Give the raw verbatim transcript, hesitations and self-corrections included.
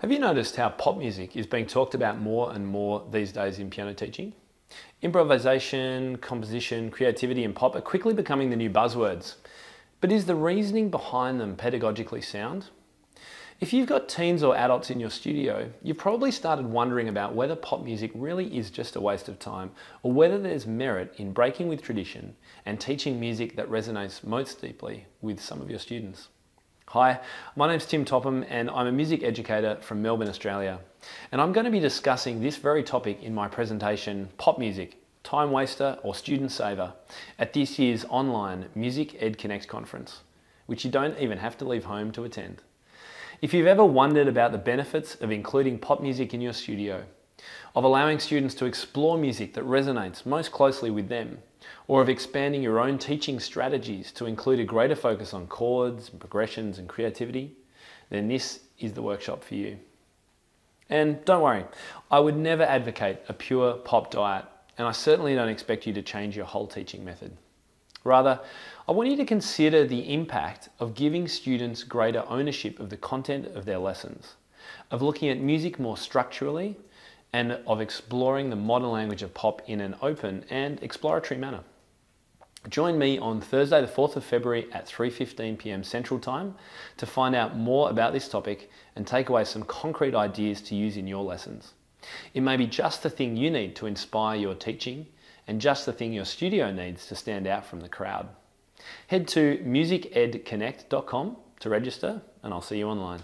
Have you noticed how pop music is being talked about more and more these days in piano teaching? Improvisation, composition, creativity and pop are quickly becoming the new buzzwords. But is the reasoning behind them pedagogically sound? If you've got teens or adults in your studio, you've probably started wondering about whether pop music really is just a waste of time or whether there's merit in breaking with tradition and teaching music that resonates most deeply with some of your students. Hi, my name's Tim Topham and I'm a music educator from Melbourne, Australia. And I'm going to be discussing this very topic in my presentation, Pop Music, Time Waster or Student Saver, at this year's online MusicEdConnect conference, which you don't even have to leave home to attend. If you've ever wondered about the benefits of including pop music in your studio, of allowing students to explore music that resonates most closely with them, or of expanding your own teaching strategies to include a greater focus on chords, and progressions and creativity, then this is the workshop for you. And don't worry, I would never advocate a pure pop diet, and I certainly don't expect you to change your whole teaching method. Rather, I want you to consider the impact of giving students greater ownership of the content of their lessons, of looking at music more structurally, and of exploring the modern language of pop in an open and exploratory manner. Join me on Thursday the fourth of February at three fifteen p m Central Time to find out more about this topic and take away some concrete ideas to use in your lessons. It may be just the thing you need to inspire your teaching, and just the thing your studio needs to stand out from the crowd. Head to musicedconnect dot com to register, and I'll see you online.